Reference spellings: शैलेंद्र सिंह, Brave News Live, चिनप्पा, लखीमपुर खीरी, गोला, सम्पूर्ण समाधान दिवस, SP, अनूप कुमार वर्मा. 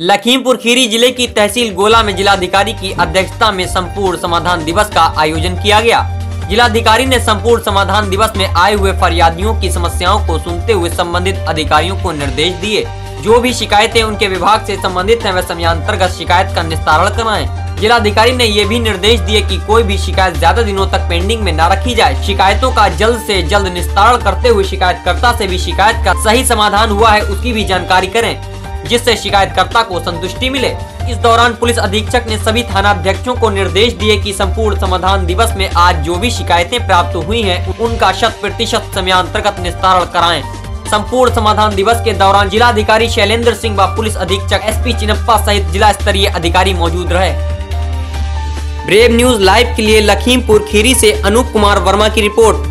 लखीमपुर खीरी जिले की तहसील गोला में जिलाधिकारी की अध्यक्षता में संपूर्ण समाधान दिवस का आयोजन किया गया। जिलाधिकारी ने संपूर्ण समाधान दिवस में आए हुए फरियादियों की समस्याओं को सुनते हुए संबंधित अधिकारियों को निर्देश दिए, जो भी शिकायतें उनके विभाग से संबंधित है वह समयांतर्गत शिकायत का निस्तारण कराएं। जिलाधिकारी ने ये भी निर्देश दिए कि कोई भी शिकायत ज्यादा दिनों तक पेंडिंग में न रखी जाए, शिकायतों का जल्द से जल्द निस्तारण करते हुए शिकायतकर्ता से भी शिकायत का सही समाधान हुआ है उसकी भी जानकारी करें, जिससे शिकायतकर्ता को संतुष्टि मिले। इस दौरान पुलिस अधीक्षक ने सभी थानाध्यक्षों को निर्देश दिए कि संपूर्ण समाधान दिवस में आज जो भी शिकायतें प्राप्त हुई हैं, उनका 100% समयांतर्गत निस्तारण कराएं। संपूर्ण समाधान दिवस के दौरान जिलाधिकारी शैलेंद्र सिंह व पुलिस अधीक्षक SP चिनप्पा सहित जिला स्तरीय अधिकारी मौजूद रहे। ब्रेव न्यूज लाइव के लिए लखीमपुर खीरी से अनूप कुमार वर्मा की रिपोर्ट।